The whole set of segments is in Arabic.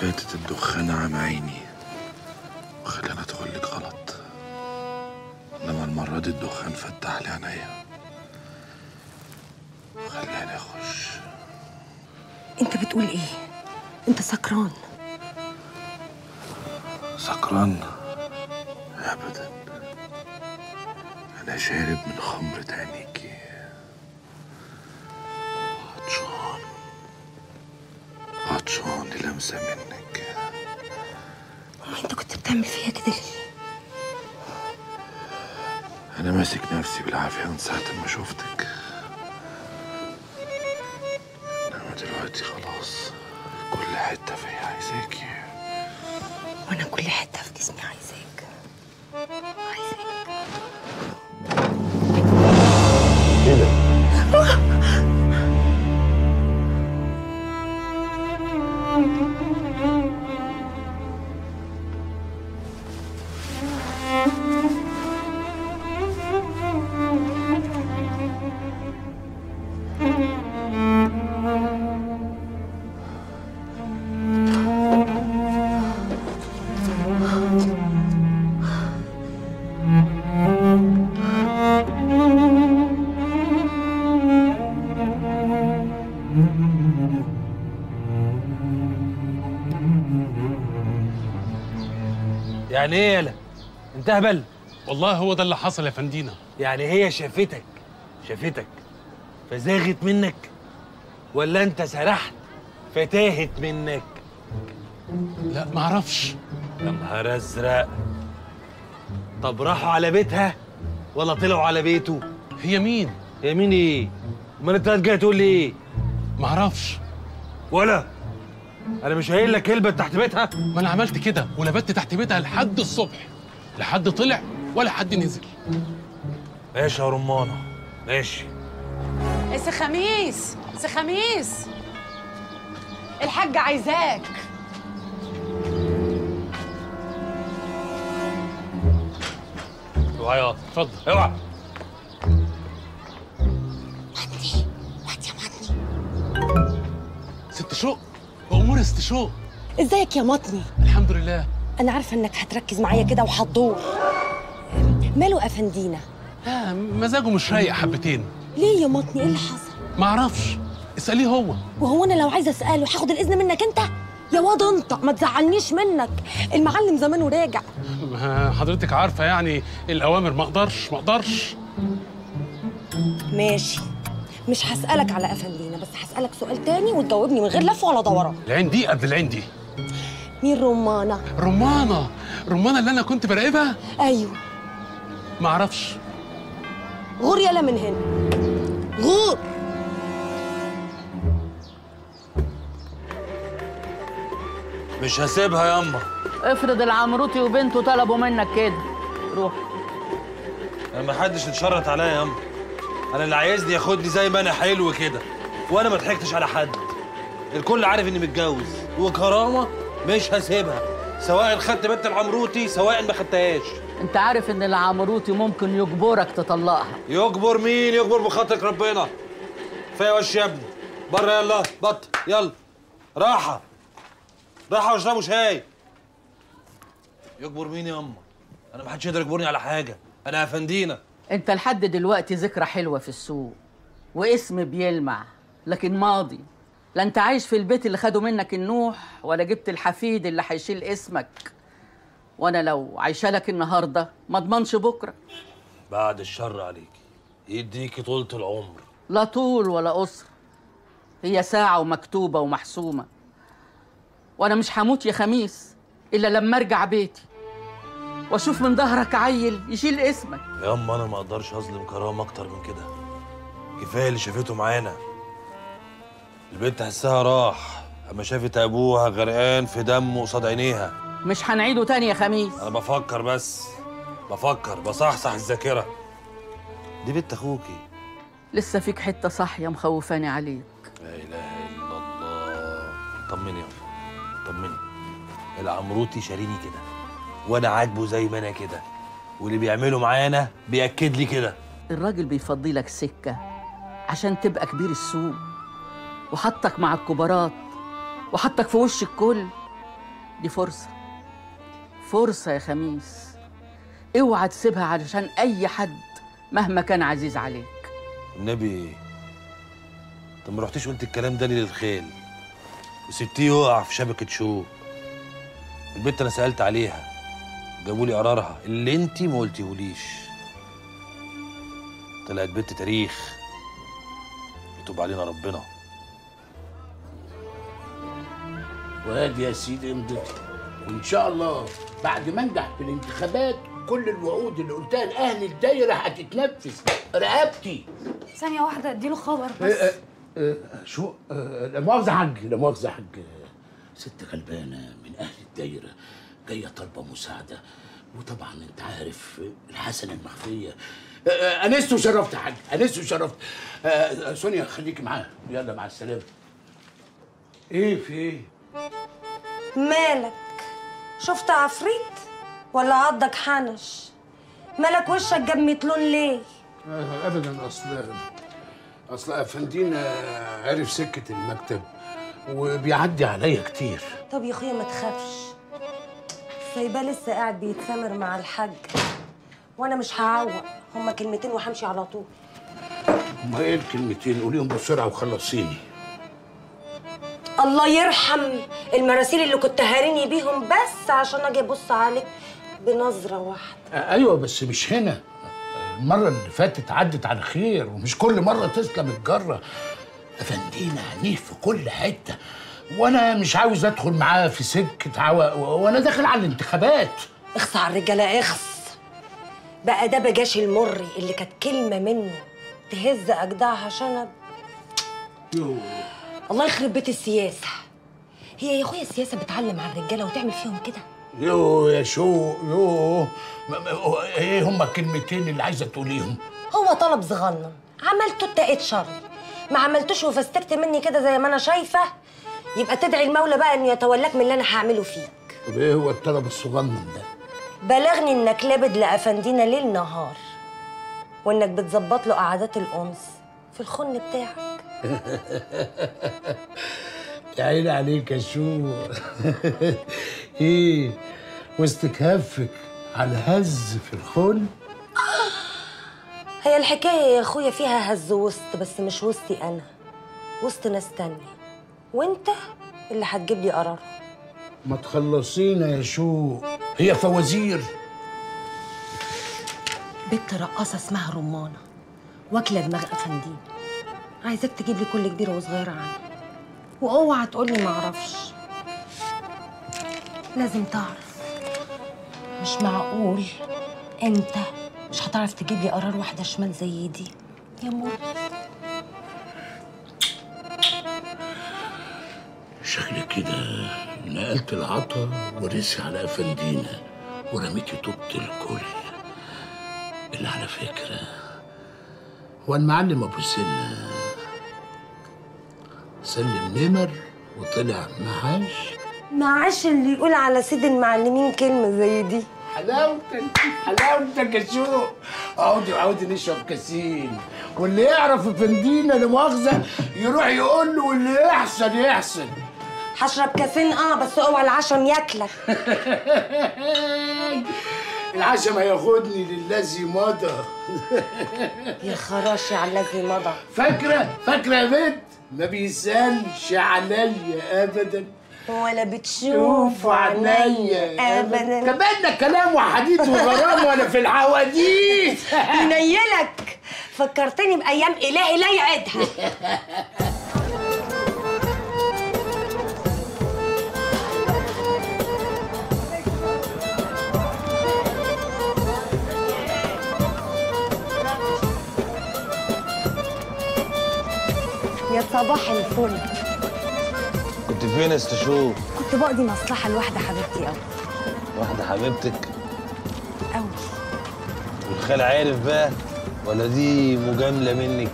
فاتت الدخان عام عيني وخلاني ادخل لك غلط، انما المره دي الدخان فتح لي عينيا وخلاني اخش. انت بتقول ايه؟ انت سكران. سكران؟ ابدا، انا شارب من خمرة عينيكي عطشان، عطشان للمسة منك. ما انت كنت بتعمل فيها كده ليه؟ انا ماسك نفسي بالعافية من ساعة ما شفتك، انما دلوقتي خلاص كل حتة فيا عايزاكي، وانا كل حتة في جسمي عايزاك، عايزاك. ايه ده؟ يعني ايه يالا؟ انت اهبل؟ والله هو ده اللي حصل يا فندينا. يعني هي شافتك فزاغت منك، ولا انت سرحت فتاهت منك؟ لا معرفش. يا نهار ازرق. طب راحوا على بيتها ولا طلعوا على بيته؟ هي مين؟ هي مين ايه؟ امال انت جاي تقول لي ايه؟ معرفش. ولا أنا مش قايل لك هلبت تحت بيتها؟ ما أنا عملت كده ولبت تحت بيتها لحد الصبح، لا حد طلع ولا حد نزل. ماشي يا رمانة، ماشي. سي خميس، سي خميس، الحاجة عايزاك. اوعى ياض، اتفضل. اوعى. مهدي، مهدي يا مهدي. ست شوق وأمور استشوق. ازيك يا مطني؟ الحمد لله. أنا عارفة إنك هتركز معايا كده وهتدور. ماله أفندينا؟ لا مزاجه مش رايق حبتين. ليه يا مطني؟ إيه اللي حصل؟ معرفش، اسأليه هو. وهو أنا لو عايزة أسأله هاخد الإذن منك أنت؟ يا واد أنت ما تزعلنيش منك، المعلم زمانه راجع. حضرتك عارفة يعني الأوامر، ما أقدرش. ماشي، مش هسألك على أفندينا، بس هسألك سؤال تاني وتجاوبني من غير لف ولا دوران. العين دي قبل العين دي. مين رمانة؟ رمانة اللي أنا كنت براقبها؟ أيوه. معرفش. غور يلا من هنا، غور. مش هسيبها ياما. افرض العمروتي وبنته طلبوا منك كده. روح. أنا محدش اتشرط عليا ياما. أنا اللي عايزني ياخدني زي ما أنا حلو كده، وأنا ما ضحكتش على حد. الكل عارف إني متجوز، وكرامة مش هسيبها، سواء خدت بنت العمروتي سواء ما خدتهاش. أنت عارف إن العمروتي ممكن يجبرك تطلقها. يجبر مين؟ يجبر بخاطرك ربنا. كفاية وش يا ابني، بره يلا، بطل يلا. راحة راحة واشربوا شاي. يجبر مين يا أما؟ أنا ما حدش يقدر يجبرني على حاجة، أنا أفندينا. انت لحد دلوقتي ذكرى حلوه في السوق واسم بيلمع، لكن ماضي. لا انت عايش في البيت اللي خدوا منك النوح، ولا جبت الحفيد اللي هيشيل اسمك. وانا لو عايشه لك النهارده ما اضمنش بكره. بعد الشر عليكي، يديكي طولة العمر. لا طول ولا قصر، هي ساعه ومكتوبه ومحسومه. وانا مش هموت يا خميس الا لما ارجع بيتي واشوف من ظهرك عيل يشيل اسمك. يا اما انا ما اقدرش اظلم كرامه اكتر من كده، كفايه اللي شافته معانا. البنت حسها راح اما شافت ابوها غرقان في دمه قصاد عينيها. مش هنعيده تاني يا خميس. انا بفكر بس، بصحصح الذاكره. دي بنت اخوكي. لسه فيك حته صاحيه مخوفاني عليك. لا اله الا الله. طمني يا اخي، طمني. العمروتي شاريني كده، وانا عاجبه زي ما انا كده، واللي بيعمله معانا بياكد لي كده. الراجل بيفضي لك سكه عشان تبقى كبير السوق، وحطك مع الكبارات، وحطك في وش الكل، دي فرصة، فرصة يا خميس، اوعى تسيبها علشان أي حد مهما كان عزيز عليك. النبي طب ما رحتيش قلت الكلام ده ليه للخيل وسبتيه يقع في شبكة شوك؟ البنت أنا سألت عليها جابوا لي قرارها اللي انتي ما قلتيهوليش، طلعت بنت تاريخ، يتوب علينا ربنا. وادي يا سيدي امضتي، وان شاء الله بعد ما انجح في الانتخابات كل الوعود اللي قلتها لاهل الدايره هتتنفذ. رقبتي ثانيه واحده اديله خبر بس. شو لا مؤاخذه يا حاج، لا مؤاخذه يا حاج. ست غلبانه من اهل الدايره جايه طالبه مساعده، وطبعا انت عارف الحسنه المخفيه. انست وشرفت يا حاج، انست وشرفت. سونيا خليكي معاها، يلا مع السلامه. ايه في ايه؟ مالك شفت عفريت ولا عضك حنش؟ مالك وشك جاب 100 لون ليه؟ ابدا، اصل افندينا عارف سكه المكتب وبيعدي عليا كتير. طب يا اخويا ما تخافش، سايباه لسه قاعد بيتسامر مع الحاج وانا مش هعوق، هما كلمتين وهمشي على طول. هما ايه الكلمتين؟ قوليهم بسرعه وخلصيني. الله يرحم المراسيل اللي كنت هاريني بيهم بس عشان اجي ابص عليك بنظره واحده. ايوه بس مش هنا، المره اللي فاتت عدت على خير، ومش كل مره تسلم الجره. افندينا عنيف في كل حته، وانا مش عاوز ادخل معاه في سكه عوق وانا داخل على الانتخابات. اخص على الرجاله، اخص بقى. ده بجاش المري اللي كانت كلمه منه تهز اجدعها شنب. الله يخرب بيت السياسه. هي يا اخويا السياسه بتعلم على الرجاله وتعمل فيهم كده؟ يو يا شو يو، ايه هما الكلمتين اللي عايزه تقوليهم؟ هو طلب صغنن عملته اتقيت شر، ما عملتوش وفستكت مني كده زي ما انا شايفه، يبقى تدعي المولى بقى انه يتولاك من اللي انا هعمله فيك. طب ايه هو الطلب الصغنن ده؟ بلغني انك لابد لافندينا ليل نهار، وانك بتظبط له قعدات الانس في الخن بتاعك. يا عيني عليك يا شو. ايه واستكهافك على هز في الخن؟ هي الحكايه يا اخويا فيها هز وسط، بس مش وسطي انا، وسط ناس تانيه، وانت اللي هتجيب لي قرار. ما تخلصينا يا شو، هي فوازير. بنت رقاصه اسمها رمانه واكله دماغ افندينا، عايزاك تجيب لي كل كبيره وصغيره عنها، واوعى تقول لي ما اعرفش. لازم تعرف، مش معقول انت مش هتعرف تجيب لي قرار واحده شمال زي دي يا مور. شكل كده نقلت العطا ورثي على افندينا ورميتي طوبة الكل، اللي على فكره هو المعلم ابو السنه سلم نمر وطلع معاش. معاش اللي يقول على سيد المعلمين كلمه زي دي. حلاوتك حلاوتك يا شوق. عودي نشرب كاسين، واللي يعرف افندينا لا مؤاخذه يروح يقول له، واللي يحصل. هشرب كاسين بس اوعى العشم ياكلك. العشم هياخدني للذي مضى. يا خراشي على الذي مضى. فاكره يا بنت، ما بيسالش عليا ابدا ولا بتشوف عينيا ابدا. كبدنا كلام وحديث وغرام وانا في الحواديت. ينيلك فكرتني بايام الهي لا يعدها. يا صباح الفل، كنت فين يا ست شو؟ كنت بقضي مصلحة لواحدة حبيبتي أوي. واحدة حبيبتك؟ أوي. والخال عارف بقى ولا دي مجاملة منك؟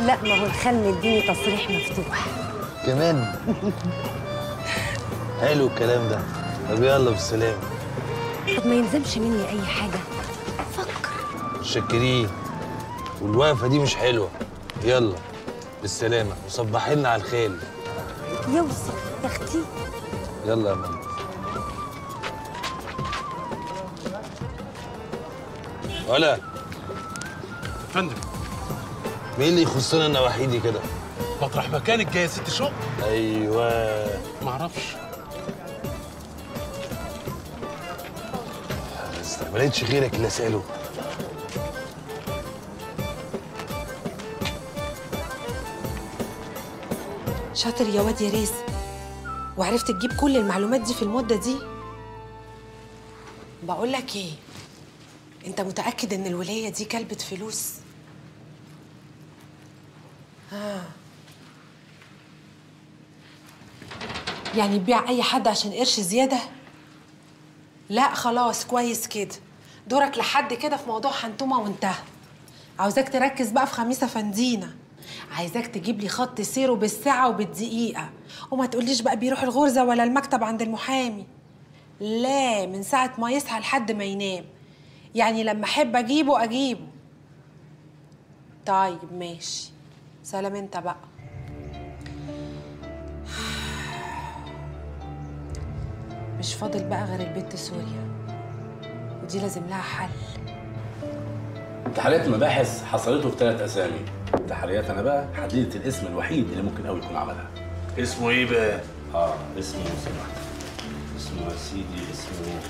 لا ما هو الخال مديني تصريح مفتوح كمان. حلو الكلام ده، طب يلا بالسلامة. طب ما يلزمش مني أي حاجة، فكر. شكريه، والوقفة دي مش حلوة، يلا بالسلامة وصبحي لنا على الخيل. يوصل يا اختي. يلا يا مهندس. ولا فندم مين اللي يخصنا انا وحيدي كده؟ مطرح مكانك جايه ست شغل؟ ايوه معرفش. ما لقيتش غيرك اللي اساله. شاطر يا واد يا ريس، وعرفت تجيب كل المعلومات دي في المده دي. بقول لك ايه، انت متاكد ان الولايه دي كلبة فلوس؟ يعني تبيع اي حد عشان قرش زياده؟ لا خلاص كويس كده، دورك لحد كده في موضوع حنتومه وانتهى. عاوزاك تركز بقى في خميسه فندينا، عايزاك تجيب لي خط سيره بالساعه وبالدقيقه، وما تقوليش بقى بيروح الغرزه ولا المكتب عند المحامي. لا، من ساعه ما يصحى لحد ما ينام، يعني لما احب اجيبه اجيبه. طيب ماشي، سلام. انت بقى مش فاضل بقى غير البت سوريا، ودي لازم لها حل. تحليات مباحث حصلته في 3 اسامي، تحليات انا بقى حددت الاسم الوحيد اللي ممكن قوي يكون عملها. اسمه ايه بقى؟ اسمه اسمه يا سيدي، اسمه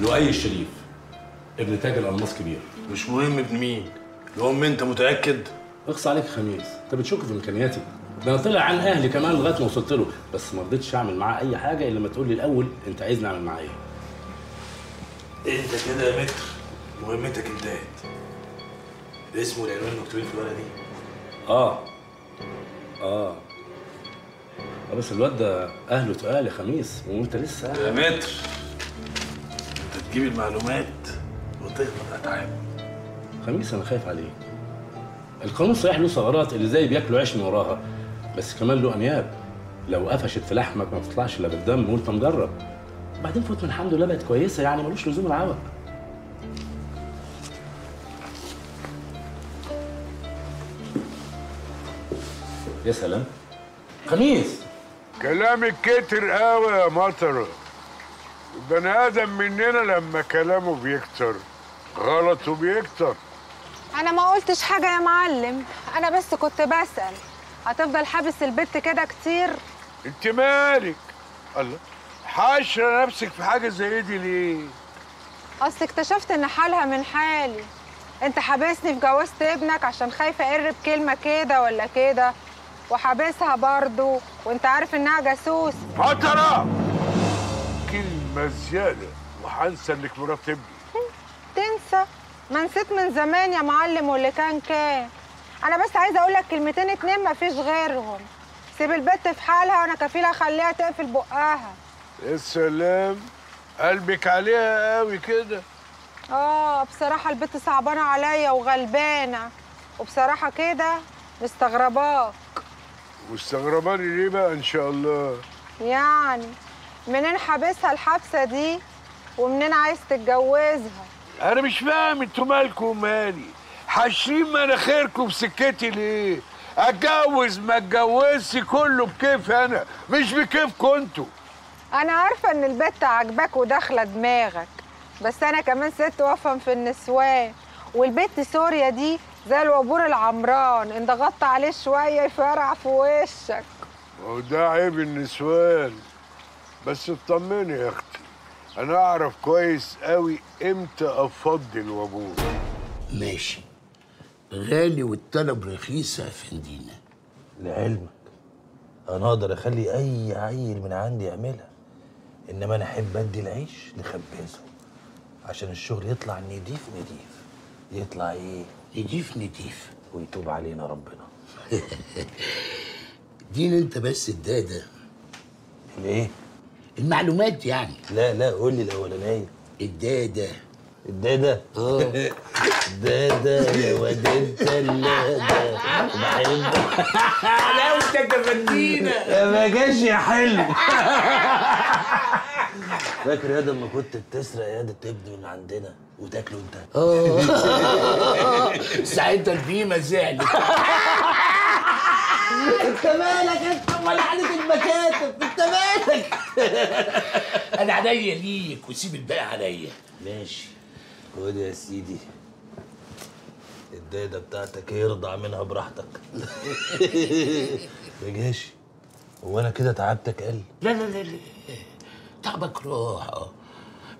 لؤي الشريف، ابن تاج الالماس كبير. مش مهم ابن مين، لؤي. انت متاكد؟ اخص عليك خميس، انت بتشك في امكانياتي. ده انا طلع عن اهلي كمان لغايه ما وصلت له، بس ما رضيتش اعمل معاه اي حاجه الا ما تقول لي الاول انت عايزني اعمل معاه ايه. انت كده يا متر مهمتك انتهت. الاسم والعنوان مكتوبين في الورقه دي. بس الواد ده اهله تقال يا خميس، وانت لسه يا متر انت تجيب المعلومات وتهبط اتعاب. خميس انا خايف عليك. القانون صحيح له ثغرات اللي زي بياكلوا عيش من وراها، بس كمان له انياب لو قفشت في لحمك ما بتطلعش الا بالدم وانت مجرب. وبعدين فوت من الحمد لله بقت كويسه، يعني ملوش لزوم العوق. يا سلام خميس، كلامك كتر قوي يا مطر. البني ادم مننا لما كلامه بيكتر غلطه بيكتر. أنا ما قلتش حاجة يا معلم، أنا بس كنت بسأل. هتفضل حابس البت كده كتير؟ أنت مالك؟ الله، حاشرة نفسك في حاجة زي دي ليه؟ أصل اكتشفت إن حالها من حالي. أنت حابسني في جوازة ابنك عشان خايفة أقرب كلمة كده ولا كده، وحابسها برضه وأنت عارف إنها جاسوس. مطرة! كلمة زيادة وهنسى إنك مرات ابني. تنسى؟ ما نسيت من زمان يا معلم، واللي كان انا بس عايزه اقول لك 2 كلمتين مفيش غيرهم. سيب البت في حالها وانا كفيله اخليها تقفل بقها. يا سلام، قلبك عليها قوي كده. بصراحه البت صعبانه عليا وغلبانه، وبصراحه كده مستغرباك. مستغرباني ليه بقى ان شاء الله؟ يعني منين حابسها الحبسه دي ومنين عايز تتجوزها؟ أنا مش فاهم انتوا مالكوا ومالي، حاشرين مناخيركوا في سكتي ليه؟ أتجوز ما أتجوزش كله بكيفي أنا، مش بكيفكوا انتوا. أنا عارفة إن البت عاجباك وداخلة دماغك، بس أنا كمان ست وأفهم في النسوان، والبت سوريا دي زي الوبور العمران، إن ضغطت عليه شوية يفرع في وشك. هو ده عيب النسوان، بس اطمني يا أختي. أنا أعرف كويس أوي إمتى أفضل وأبوه. ماشي، غالي والطلب رخيصة يا فندينا. لعلمك أنا أقدر أخلي أي عيل من عندي يعملها، إنما أنا أحب أدي العيش لخبازه عشان الشغل يطلع نضيف نضيف. يطلع إيه؟ نضيف نضيف، ويتوب علينا ربنا. دين أنت بس الدادة. ليه؟ المعلومات يعني. لا قول لي الاولانيه. الداده. الداده يا واد انت اللاده بحبك. حلاوتك يا فندينا ما جاش يا حلو. فاكر يا ده لما كنت بتسرق يا ده تبني من عندنا وتاكله انت؟ ساعتها البيمه زعلت. انت مالك انت ولا حلقة المكاتب؟ انت مالك؟ انا عينيا ليك وسيب الباقي عليا. ماشي خد يا سيدي الدايده بتاعتك، يرضع منها براحتك. يا جاشي هو انا كده تعبتك؟ قال لا لا لا لا، تعبك راح.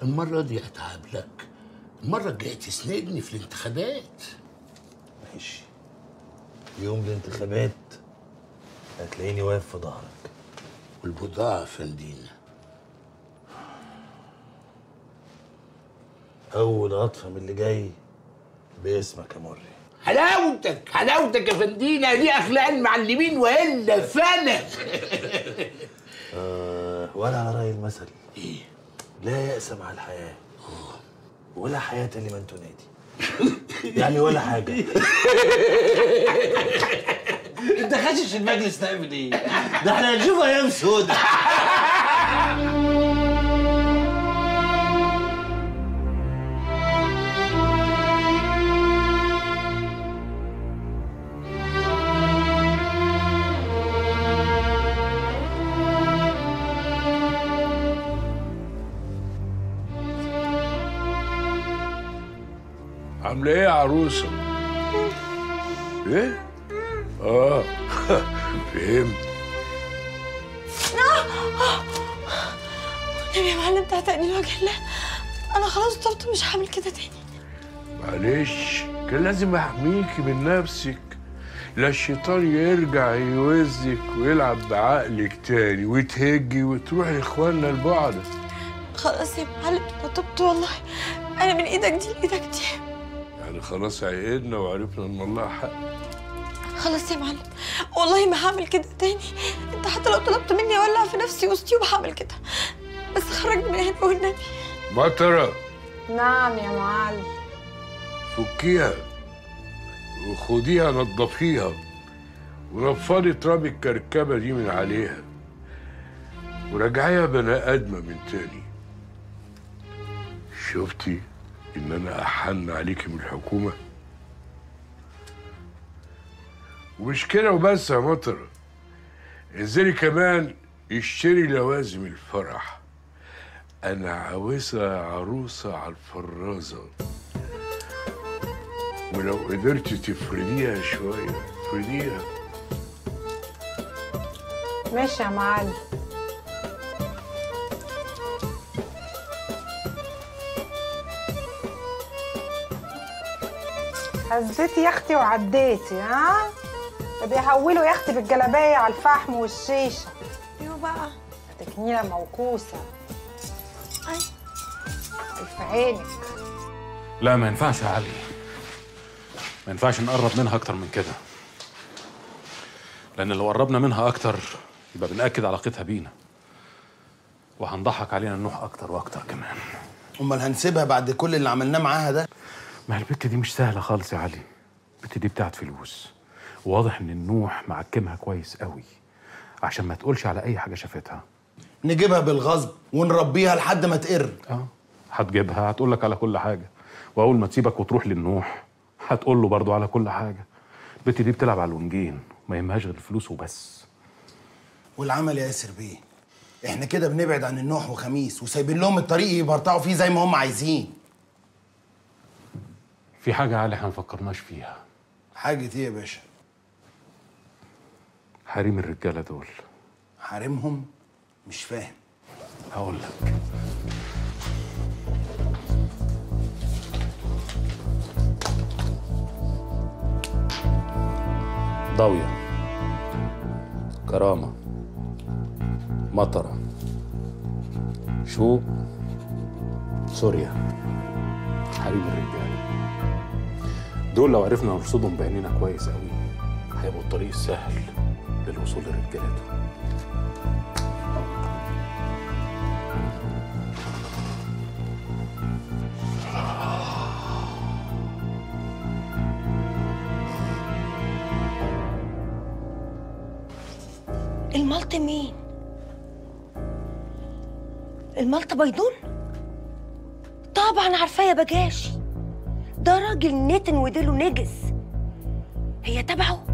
المره دي هتعب لك، المره الجايه تسندني في الانتخابات. ماشي، يوم الانتخابات هتلاقيني واقف في ظهرك. والبضاعه يا فندينا اول عطفه من اللي جاي باسمك يا مري. حلاوتك حلاوتك يا فندينا، دي اخلاق المعلمين والا فنة. ولا على راي المثل ايه، لا يأس مع الحياه ولا حياه لمن تنادي. يعني ولا حاجه. انت خاشش المجلس نعمل ايه؟ ده احنا هنشوف ايام سودا. عامله ايه يا عروسه؟ ايه؟ فهمت. والنبي يا معلم تعتقني لوجه الله، انا خلاص طبت مش هعمل كده تاني. معلش كان لازم احميكي من نفسك، لا الشيطان يرجع يوزك ويلعب بعقلك تاني وتهجي وتروحي لاخواننا البعدة. خلاص يا معلم انا طبت والله، انا من ايدك دي لايدك دي. يعني خلاص عقدنا وعرفنا ان الله حق. خلاص يا معلم والله ما هعمل كده تاني، انت حتى لو طلبت مني اولع في نفسي وسطي وهعمل كده، بس خرجني من هنا والنبي. مطره. نعم يا معلم. فكيها وخديها نضفيها ورفضي تراب الكركبه دي من عليها وراجعيها بني ادمه من تاني. شفتي ان انا احن عليكي من الحكومه؟ ومش كده وبس يا مطر، انزلي كمان اشتري لوازم الفرح. انا عاوزها عروسه على الفرازه، ولو قدرتي تفرديها شويه افرديها. ماشي يا معلم. هزيتي يا اختي وعديتي. ها بيحولوا يا اختي بالجلابيه على الفحم والشيشه. ايوه بقى تكنيله موكوسه. اي في عينك. لا ما ينفعش يا علي، ما ينفعش نقرب منها اكتر من كده، لان لو قربنا منها اكتر يبقى بنأكد علاقتها بينا وهنضحك علينا نروح اكتر واكتر كمان. امال هنسيبها بعد كل اللي عملناه معاها ده؟ ما البت دي مش سهله خالص يا علي، البت دي بتاعت فلوس، واضح ان النوح معكمها كويس قوي عشان ما تقولش على اي حاجه شافتها. نجيبها بالغصب ونربيها لحد ما تقر. هتجيبها هتقول لك على كل حاجه، واول ما تسيبك وتروح للنوح هتقول له برضه على كل حاجه. البت دي بتلعب على الونجين، ما يهمهاش غير الفلوس وبس. والعمل يا ياسر بيه احنا كده بنبعد عن النوح وخميس وسايبين لهم الطريق يبرطعوا فيه زي ما هم عايزين. في حاجه يا علي احنا ما فكرناش فيها. حاجه ايه يا باشا؟ حريم الرجاله دول. حريمهم؟ مش فاهم. هقول لك. ضاويه، كرامه، مطره، شوق، سوريا. حريم الرجاله دول لو عرفنا نرصدهم بعينينا كويس قوي هيبقوا الطريق السهل للوصول لرجالتهم. الملط مين؟ الملط بيضون؟ طبعا عارفاه يا بجاشي، ده راجل نتن وديله نجس. هي تبعه؟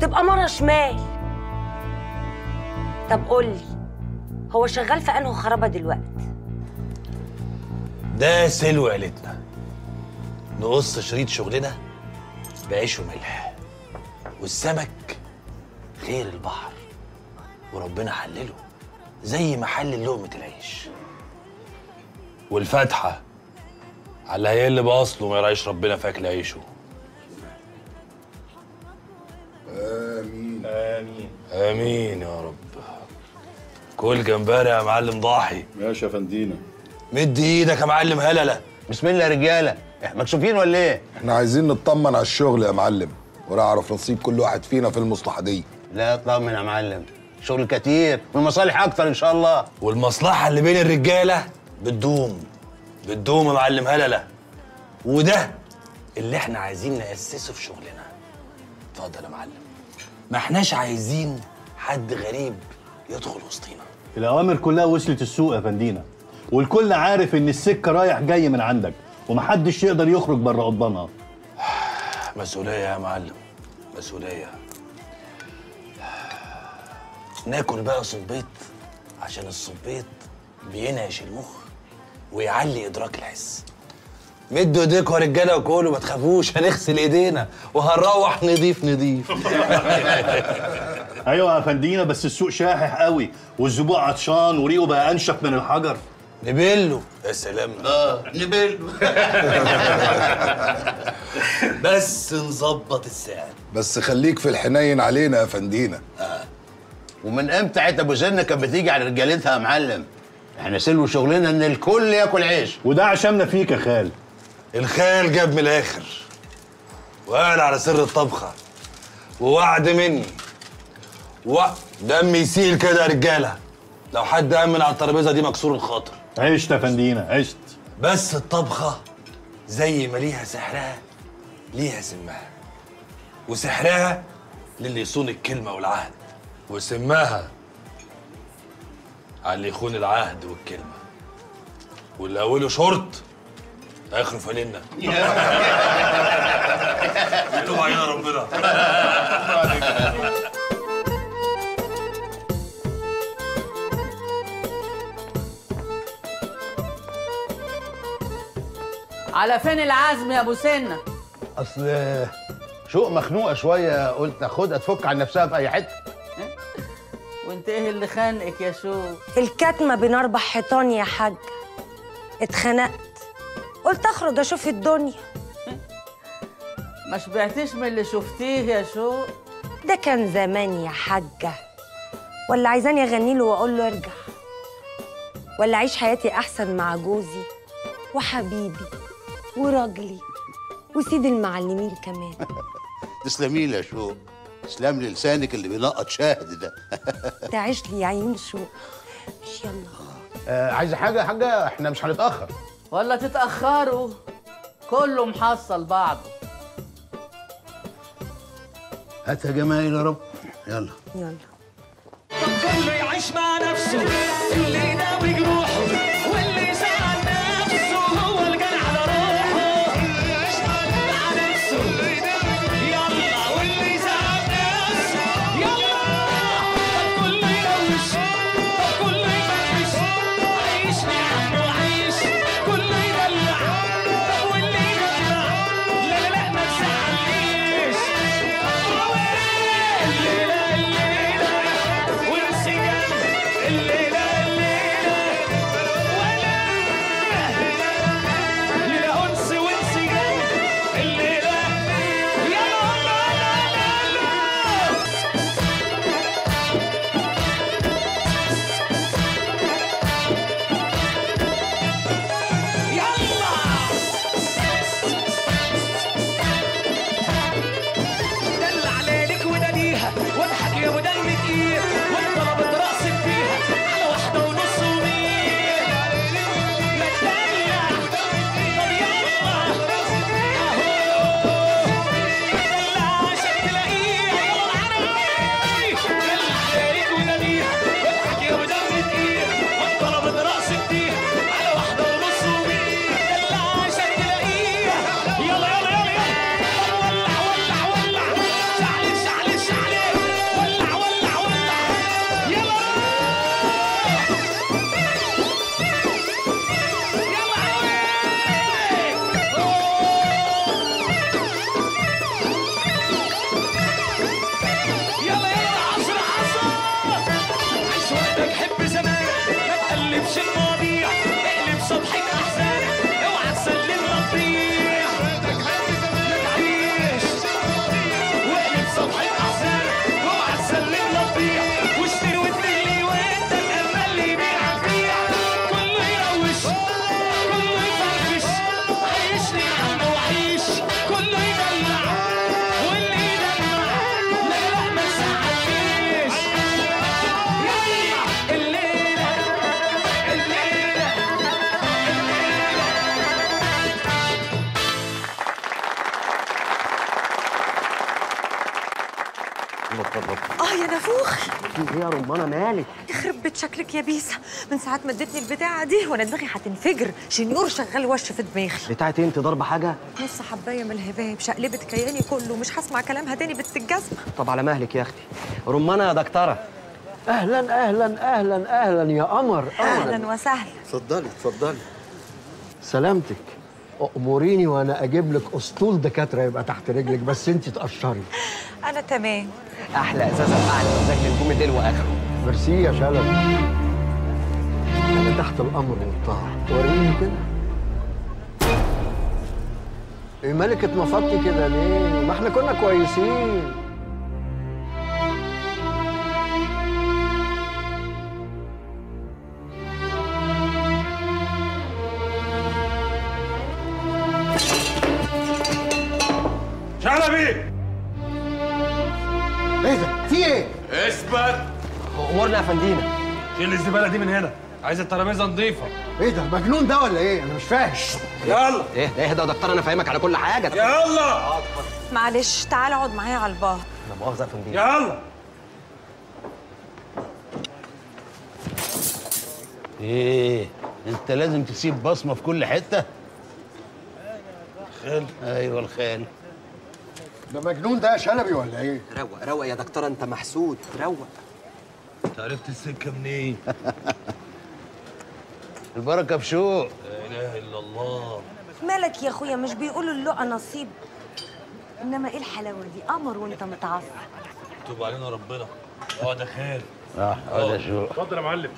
تبقى مرة شمال. طب قولي هو شغال في انهي خرابة دلوقتي؟ ده سلو عيلتنا، نقص شريط شغلنا بعيش وملح، والسمك غير البحر وربنا حلله زي ما حلل لقمة العيش. والفاتحة على اللي هيقل باصله ما يراعيش ربنا في اكل عيشه. آمين آمين آمين يا رب. كل جمبري يا معلم ضاحي. ماشي يا فندينا. مد ايدك يا معلم هللة. بسم الله يا رجالة، احنا مكشوفين ولا ايه؟ احنا عايزين نطمن على الشغل يا معلم، ونعرف نصيب كل واحد فينا في المصلحة دي. لا اطمن يا معلم، شغل كتير والمصالح أكتر إن شاء الله. والمصلحة اللي بين الرجالة بتدوم يا معلم هللة، وده اللي احنا عايزين نأسسه في شغلنا. اتفضل يا معلم. ما احناش عايزين حد غريب يدخل وسطينا. الأوامر كلها وصلت السوق يا فندينا، والكل عارف إن السكة رايح جاي من عندك، ومحدش يقدر يخرج بره قضبانها. مسؤولية يا معلم، مسؤولية. ناكل بقى صبيط عشان الصبيط بينعش المخ ويعلي إدراك الحس. مدوا ايديكوا يا رجاله وكلوا ما تخافوش، هنغسل ايدينا وهنروح نضيف نضيف. ايوه يا فندينا، بس السوق شاحح قوي والزبون عطشان وريقه بقى انشف من الحجر. نبله. يا سلام. نبله. بس نظبط السعر. بس خليك في الحنين علينا يا فندينا. ومن امتى عيت ابو زنه كانت بتيجي على رجالتها يا معلم؟ احنا سلو شغلنا ان الكل ياكل عيش، وده عشاننا فيك يا خال. الخال جاب من الاخر وقال على سر الطبخه ووعد مني دم يسيل كده يا رجاله لو حد امن على الترابيزه دي مكسور الخاطر. عشت يا فندينا، عشت. بس الطبخه زي ما ليها سحرها ليها سمها، وسحرها للي يصون الكلمه والعهد، وسمها على اللي يخون العهد والكلمة، واللي أوله شرط آخره فانلة. قلتوا علينا ربنا. على فين العزم يا أبو سنة؟ أصل شوق مخنوقة شوية، قلت أخدها تفك عن نفسها في أي حتة. وانت ايه اللي خانقك يا شوق؟ الكتمه بين اربع حيطان يا حاجه. اتخنقت قلت اخرج اشوف الدنيا. ما شبعتيش من اللي شفتيه يا شوق؟ ده كان زمان يا حاجه، ولا عايزاني اغني له واقول له ارجع، ولا اعيش حياتي احسن مع جوزي وحبيبي وراجلي وسيد المعلمين كمان. تسلمي لي يا شوق، اسلام لسانك اللي بينقط شاهد ده. تعيش لي يا عين شوق. مش يلا. عايزه حاجه يا حاجه؟ احنا مش هنتاخر ولا تتاخروا، كله محصل بعضه. هات يا جمايل يا رب. يلا يلا. طب كله يعيش مع نفسه، اللي ناوي جروحه يا نافوخ. ايه يا رمانه مالك؟ يخرب بيت شكلك يا بيسا، من ساعة ما اديتني البتاعة دي وانا دماغي هتنفجر، شنيور شغال وش في دماغي. بتاعة ايه؟ انت ضاربة حاجة؟ نص حباية من الهباب شقلبت كياني كله، مش هسمع كلامها تاني بنت الجزمة. طب على مهلك يا اختي. رمانه يا دكتورة. اهلا اهلا اهلا اهلا يا قمر. اهلا وسهلا. اتفضلي اتفضلي. سلامتك. أأمريني وأنا أجيب لك أسطول دكاترة يبقى تحت رجلك، بس أنتِ تقشري. أنا تمام. أحلى أساسا أعلى وزكي الكوم الليل وآخره. ميرسي يا شلبي. أنا تحت الأمر والطاعة. وريني كده. إيه مالك اتنفضتي كده ليه؟ ما إحنا كنا كويسين. يا فندينا شيل الزباله دي من هنا، عايز الترابيزه نظيفه. ايه ده مجنون ده ولا ايه؟ انا مش فاهم. يلا اهدى يا دكتور، انا فاهمك على كل حاجه. يلا معلش تعال اقعد معايا على البار. لا مؤاخذه يا فندينا. يلا ايه انت لازم تسيب بصمه في كل حته؟ الخال. ايوه الخال ده مجنون ده يا شلبي ولا ايه؟ روق روق يا دكتور، انت محسود روق. انت عرفت السكه منين؟ البركه بشوق. لا اله الا الله. مالك يا اخويا، مش بيقولوا اللقا نصيب؟ انما ايه الحلاوه دي؟ قمر وانت متعصب. توب علينا ربنا. ده خير. ده يا شوق. اتفضل يا معلم.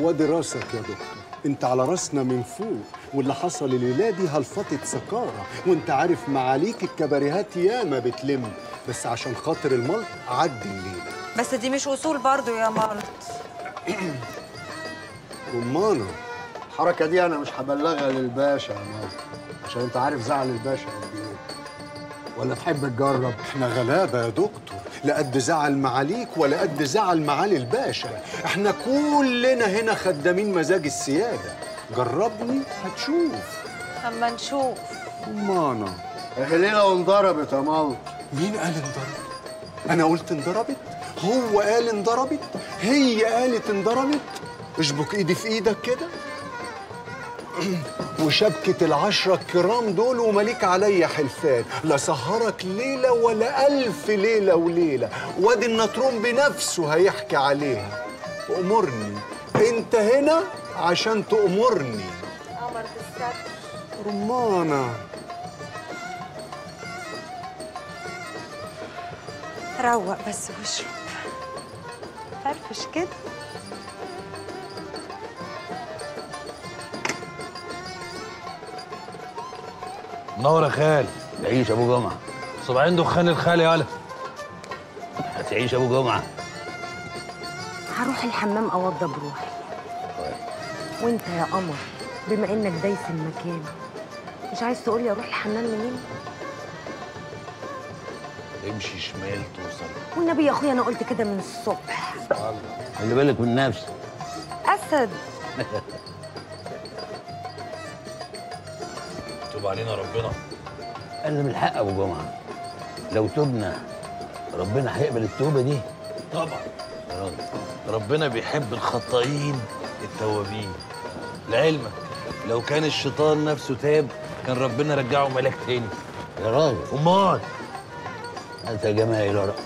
وادي راسك يا دكتور، انت على راسنا من فوق، واللي حصل الليله دي هلفطت سكاره، وانت عارف معاليك الكباريهات ياما بتلم، بس عشان خاطر الملط عدي الليله. بس دي مش اصول برضو يا ملط. رمانه الحركه دي انا مش هبلغها للباشا يا ملط، عشان انت عارف زعل الباشا قد ايه. ولا تحب تجرب؟ احنا غلابه يا دكتور، لا قد زعل معاليك ولا قد زعل معالي الباشا، احنا كلنا هنا خدامين مزاج السياده. جربني هتشوف. اما نشوف. رمانه اهي ليله انضربت يا ملط. مين قال انضربت؟ انا قلت انضربت؟ هو قال انضربت؟ هي قالت انضربت؟ اشبك ايدي في ايدك كده وشبكة العشرة الكرام دول ومليك عليا حلفان، لا سهرك ليلة ولا ألف ليلة وليلة، وادي النطرون بنفسه هيحكي عليها. أمرني، أنت هنا عشان تأمرني. قمر تسترخي. رمانة. روق بس واشرب. فرفش كده. نور يا خال. تعيش ابو جمعه. صباعين دخان الخال يالا. هتعيش ابو جمعه. هروح الحمام اوضب روحي. وانت يا قمر بما انك دايس المكان، مش عايز تقول لي اروح الحمام منين؟ امشي شمال توصل. والنبي يا اخويا انا قلت كده من الصبح. الله. خلي بالك من نفسك. أسد. تب علينا ربنا. قال لي بالحق أبو جمعة، لو تبنا ربنا هيقبل التوبة دي؟ طبعا يا راجل، ربنا بيحب الخطائين التوابين. لعلمك لو كان الشيطان نفسه تاب كان ربنا رجعه ملاك تاني. يا راجل. أمال. أنت جمايل ورق.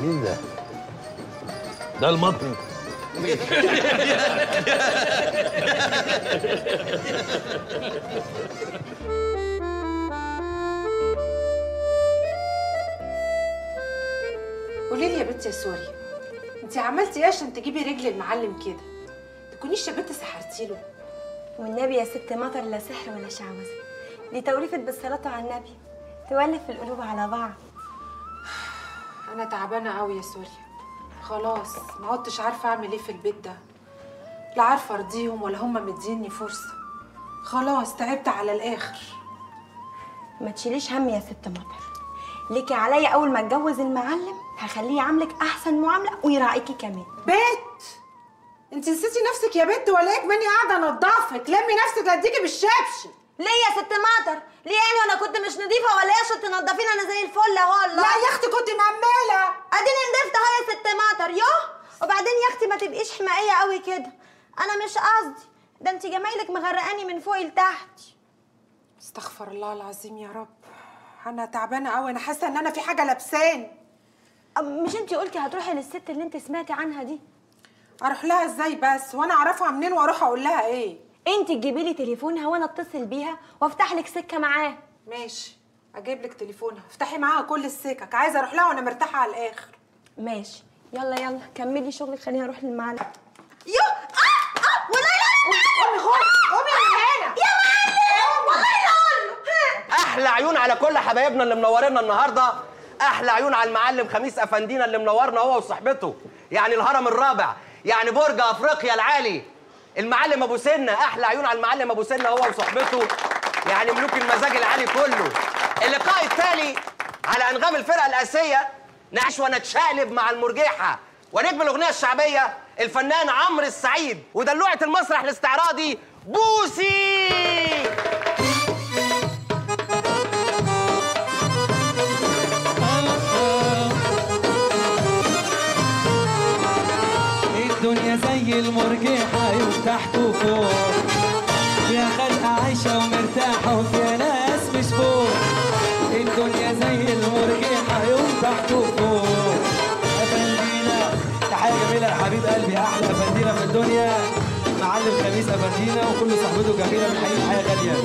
مين ده؟ ده المطرب. قولي لي يا بنت يا سوري، انت عملتي ايه عشان تجيبي رجل المعلم كده؟ تكونيش يا بنت سحرتي له. والنبي يا ست مطر، لا سحر ولا شعوذه، دي توريثة بالصلاه على النبي تولف القلوب على بعض. انا تعبانه قوي يا سوريا، خلاص ما عدتش عارفه اعمل ايه في البيت ده، لا عارفه ارضيهم ولا هم مديني فرصه، خلاص تعبت على الاخر. ما تشيليش هم يا ست مطر، ليكي عليا. اول ما اتجوز المعلم هخليه يعاملك احسن معامله ويراعيكي كمان. بيت انت نسيتي نفسك يا بنت، ولاك ماني قاعده انضفك. لمي نفسك لاديكي بالشبشب. ليه يا ست مطر؟ ليه يعني وانا كنت مش نضيفه ولا ايه عشان تنضفيني انا زي الفل اهو؟ والله لا يا اختي كنت مهمله. اديني نضفت اهو يا ست مطر. يوه وبعدين يا اختي ما تبقيش حمائيه قوي كده، انا مش قصدي، ده انت جمايلك مغرقاني من فوق لتحت. استغفر الله العظيم يا رب، انا تعبانه قوي، انا حاسه ان انا في حاجه لابساني. مش انت قلتي هتروحي للست اللي انت سمعتي عنها دي؟ اروح لها ازاي بس؟ وانا اعرفها منين واروح اقول لها ايه؟ انت تجيبي لي تليفونها وانا اتصل بيها وافتح لك سكه معاه. ماشي، اجيب لك تليفونها، افتحي معاها كل السكك، عايزه اروح لها وانا مرتاحه على الاخر. ماشي، يلا يلا كملي شغلك، خليني اروح للمعلم. يو والله لا امي، خد امي انا هنا يا معلم، والله احلى عيون على كل حبايبنا اللي منورينا النهارده، احلى عيون على المعلم خميس افندينا اللي منورنا هو وصاحبته، يعني الهرم الرابع، يعني برج افريقيا العالي، المعلم ابو سنه. احلى عيون على المعلم ابو سنه هو وصحبته، يعني ملوك المزاج العالي كله. اللقاء التالي على انغام الفرقه الاساسيه، نعيش ونتشقلب مع المرجحه ونجم الاغنيه الشعبيه الفنان عمرو السعيد ودلوعه المسرح الاستعراضي بوسي. الدنيا زي المرجحة وتحت وفوق، فيها خلقة عايشة ومرتاحة وفيها ناس مش فوق. الدنيا زي المرجحة وتحت وفوق. أفندينا تحية جميلة لحبيب قلبي أحلى أفندينا في الدنيا، معلم خميس أفندينا وكل صحبته جميلة، من حقيقة حياة غالية.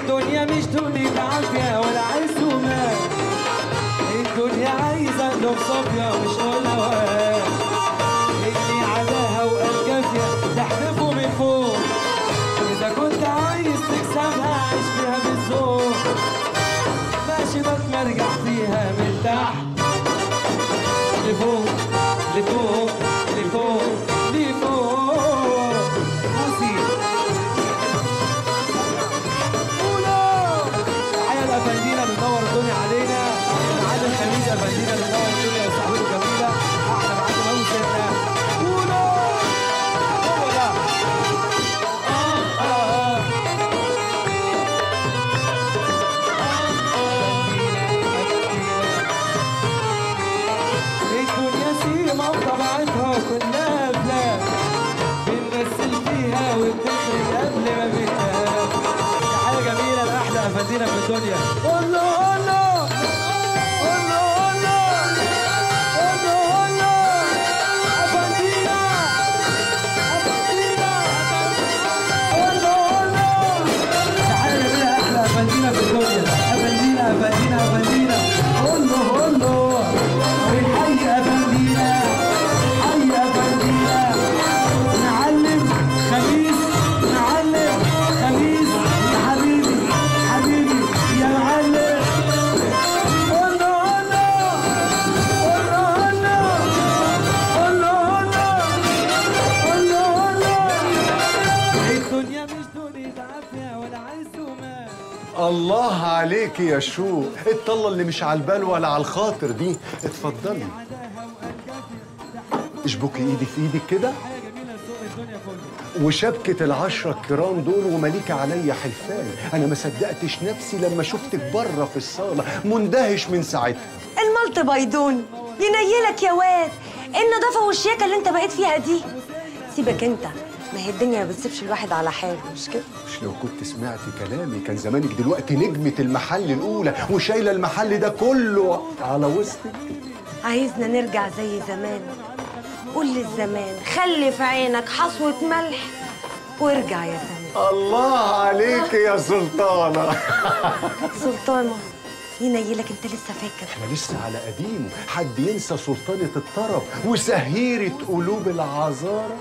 الدنيا مش دنيا بعافية ولا عايزه مال، الدنيا عايزة قلوب صافية مش قلوات، اللي عداها وقال كافية تحتفوا من فوق، إذا كنت عايز تكسبها عايش فيها بالذوق، ماشي بك مرجع فيها من تحت لفوق لفوق لفوق لفوق. بوسي قولوا تحية لأفندينا بتنور الدنيا علينا، خميس أفندينا بتنور الدنيا وصاحبته جميلة أحلى معلم أبو سنة. قولوا هو ده. الدنيا سيما وطبيعتها وكلها أفلام، بنمثل فيها وبنخرج قبل ما بننام. دي حاجة جميلة لأحلى أفندينا في الدنيا. قولوا الله عليكي يا شو، ايه الطلة اللي مش على البال ولا على الخاطر دي؟ اتفضلي. اشبكي ايدك في ايدك كده وشبكة ال10 الكرام دول ومليك عليا حلفان. أنا ما صدقتش نفسي لما شفتك بره في الصالة، مندهش من ساعتها. الملط بيضون ينيلك يا واد، إيه النضافة والشياكة اللي أنت بقيت فيها دي؟ سيبك أنت، ما هي الدنيا ما بتسيبش الواحد على حاله، مش كده؟ مش لو كنت سمعت كلامي كان زمانك دلوقتي نجمة المحل الأولى وشايلة المحل ده كله على وسطك. عايزنا نرجع زي زمان. قول للزمان خلي في عينك حصوة ملح وارجع يا زمان. الله عليك يا سلطانة. سلطانة ينيلك انت لسه فاكر؟ انا لسه على قديمه، حد ينسى سلطانة الطرب وسهيرة قلوب العذارى؟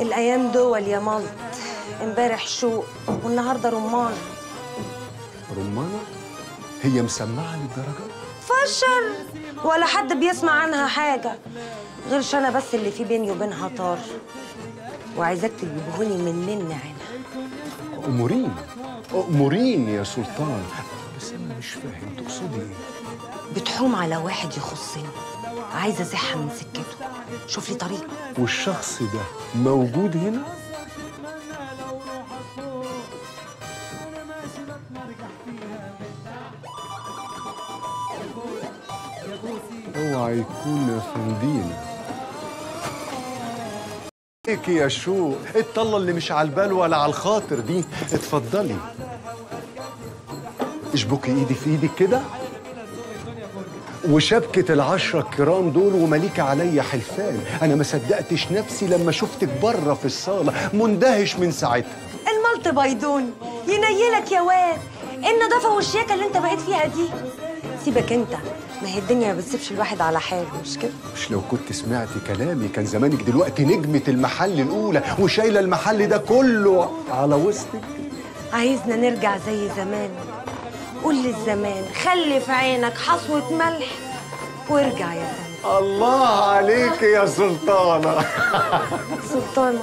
الايام دول يا ملط، امبارح شوق والنهارده رمانة. رمانة؟ هي مسمعة للدرجة؟ فشر ولا حد بيسمع عنها حاجة غير شانا بس اللي في بيني وبينها طار، وعايزاك تجيبهوني من عينها. أمورين أمورين يا سلطان، بس أنا مش فاهم تقصدي إيه؟ بتحوم على واحد يخصني، عايزة أزحها من سكته، شوف لي طريقة. والشخص ده موجود هنا؟ اوعى يكون يا فنديل. ايك يا شو، ايه الطلة اللي مش على البال ولا على الخاطر دي؟ اتفضلي. اشبكي ايدك في ايدك كده وشبكة ال10 الكرام دول ومليك عليا حلفان. انا ما صدقتش نفسي لما شفتك بره في الصالة، مندهش من ساعتها. الملط بيضون ينيلك يا واد، ايه النضافة والشياكة اللي انت بقيت فيها دي؟ سيبك انت، ما هي الدنيا ما بتسيبش الواحد على حاله، مش كده؟ مش لو كنت سمعت كلامي كان زمانك دلوقتي نجمة المحل الأولى وشايلة المحل ده كله على وسطك. عايزنا نرجع زي زمان. قول للزمان خلي في عينك حصوة ملح وارجع يا زمان. الله عليك يا سلطانة. سلطانة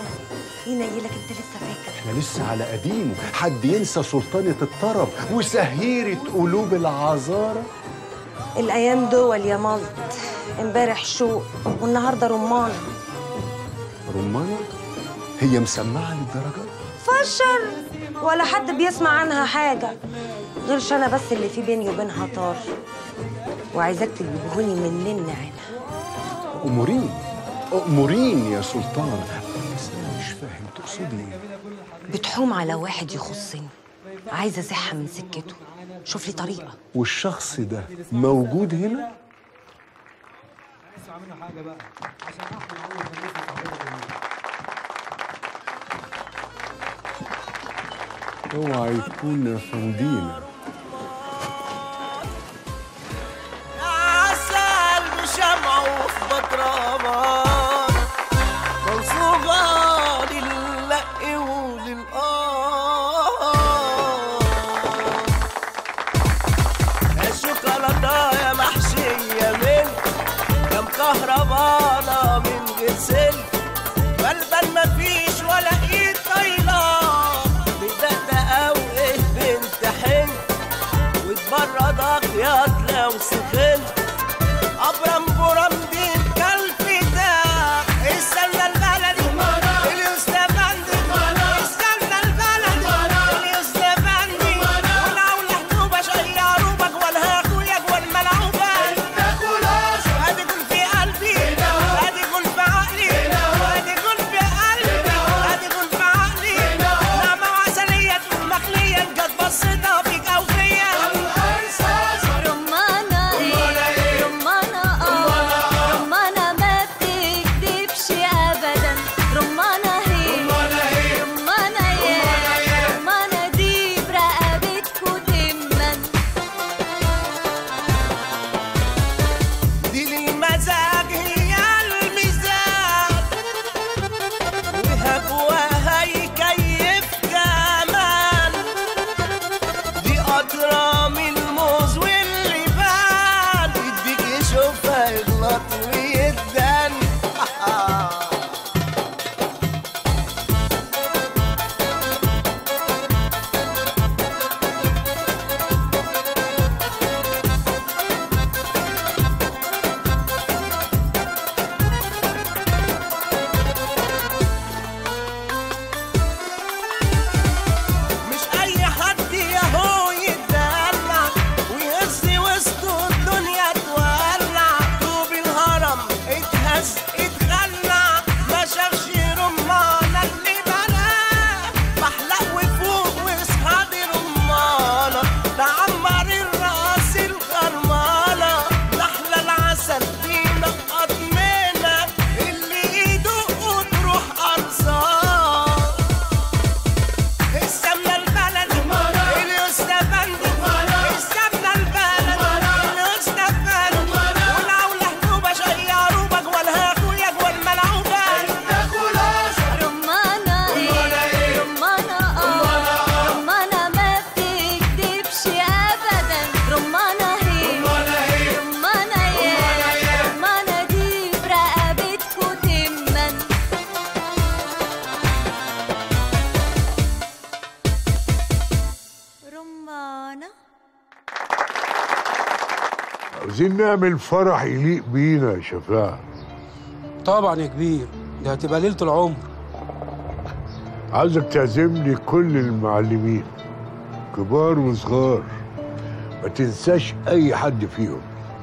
ينيلك انت لسه فاكر؟ احنا لسه على قديمه، حد ينسى سلطانة الطرب وسهيرة قلوب العذارى؟ الايام دول يا ملط، امبارح شوق والنهارده رمانة. رمانة؟ هي مسمعة للدرجة؟ فشر ولا حد بيسمع عنها حاجة غير شانا بس اللي في بيني وبينها طار، وعايزاك تجيبهوني من عينها. أمورين أمورين يا سلطان، بس أنا مش فاهم تقصدي إيه؟ بتحوم على واحد يخصني، عايزة أزحها من سكته، شوف لي طريقة. والشخص ده موجود هنا؟ اوعى يكون يا فنديل. عسل بشمعه في بطرامة منصوبة لللق وللقار، الشوكولاتة يا محشية ملك كام كهربانة من غير سلك، بلبل مفيش ولا ايد طايلة وتبردك يا لو سخنت، ابرم برم دي الكلب ده السمنه البلدي الاستبندي السمنه البلدي الاستبندي، ولولا حبوبه شايله عروبك ولا هاكلك والملعوبه، ادي كل في قلبي ادي كل في عقلي ادي كل في قلبي ادي كل في عقلي، نعمه عسليه تكون مخليه جت بصيتها فيك او عايزين نعمل فرح يليق بينا يا شفاعة. طبعا يا كبير، دي هتبقى ليلة العمر. عايزك تعزمني كل المعلمين كبار وصغار، ما تنساش أي حد فيهم.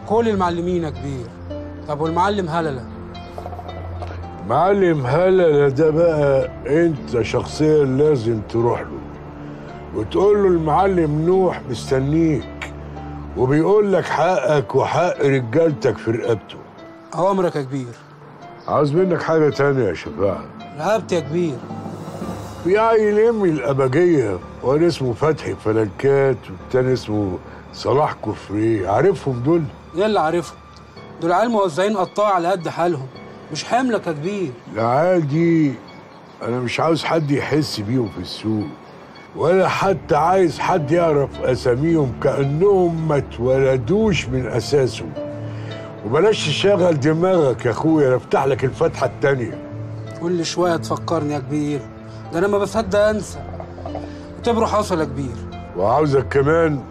كل المعلمين يا كبير. طب والمعلم هللة؟ معلم هللة ده بقى أنت شخصيا لازم تروح له وتقول له المعلم نوح مستنيك وبيقول لك حقك وحق رجالتك في رقبته. أوامرك يا كبير. عاوز منك حاجة تانية يا شفاعة. رقبتي يا كبير. في عيل امي الأبجية، واحد اسمه فتحي فلنكات والتاني اسمه صلاح كفري، عارفهم دول؟ ايه اللي عارفهم؟ دول عيال موزعين قطاعة على قد حالهم، مش حملك يا كبير. لا عادي، أنا مش عاوز حد يحس بيهم في السوق، ولا حتى عايز حد يعرف أساميهم كأنهم ما اتولدوش من أساسهم. وبلاش تشغل دماغك يا أخويا، أنا أفتح لك الفتحة التانية. كل شوية تفكرني يا كبير، ده أنا ما بصدق أنسى. اعتبره حصل يا كبير. وعاوزك كمان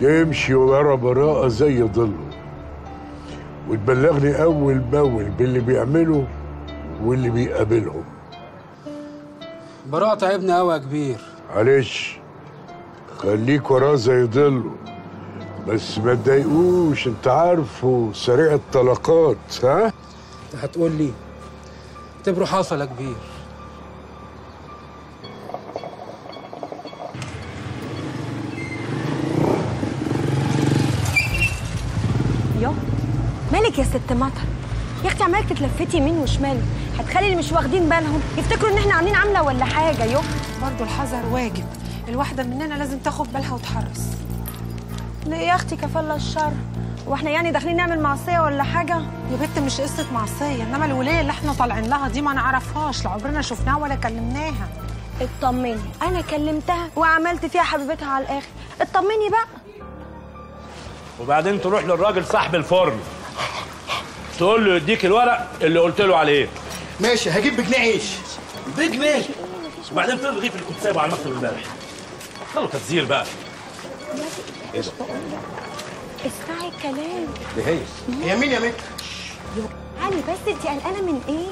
تمشي ورا براءة زي ضله، وتبلغني أول بأول باللي بيعمله واللي بيقابلهم. براءة تعبنا أوي يا كبير. معلش، خليك وراه زي ضله، بس ما تضايقوش، أنت عارفه سريع الطلقات. ها؟ أنت هتقول لي اعتبره حصل يا كبير. مالك يا ست مطر؟ يا اختي عمالك تتلفتي يمين وشمال، هتخلي اللي مش واخدين بالهم يفتكروا ان احنا عاملين عامله ولا حاجه. يو برضه الحذر واجب، الواحده مننا لازم تاخد بالها وتحرص. ليه يا اختي كفاله الشر؟ واحنا يعني داخلين نعمل معصيه ولا حاجه؟ يا بنت مش قصه معصيه، انما الولايه اللي احنا طالعين لها دي ما نعرفهاش، لا عمرنا شفناها ولا كلمناها. اطمني، انا كلمتها وعملت فيها حبيبتها على الاخر، اطمني بقى. وبعدين تروح للراجل صاحب الفرن تقول له يديك الورق اللي قلت له عليه. ماشي، هجيب بجنيه عيش. بجنيه؟ وبعدين تلغي في اللي سايبه على المكتب امبارح. خلوا تبذير بقى. ايه ده؟ اسمعي الكلام. دي هي. هي مين يا متر؟ علي بس انت قلقانه من ايه؟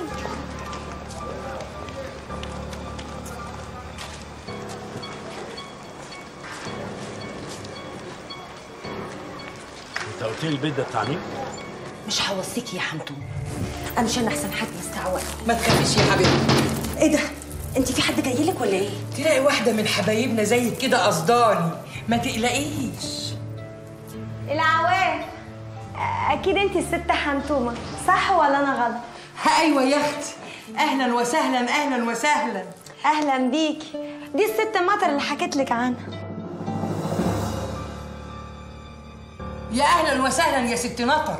انت قلت لي البيت ده بتاع مين؟ مش هوصيكي يا حمدون، امشي احسن حد مستعوض. ما تخافيش يا حبيبتي. ايه ده؟ انت في حد جايلك ولا ايه؟ تلاقي واحده من حبايبنا زيك كده قصداني، ما تقلقيش. العواف اكيد انت الست حنتومه، صح ولا انا غلط؟ ايوه يا اختي، اهلا وسهلا. اهلا وسهلا. اهلا بيكي. دي الست مطر اللي حكيت لك عنها. يا اهلا وسهلا يا ست مطر.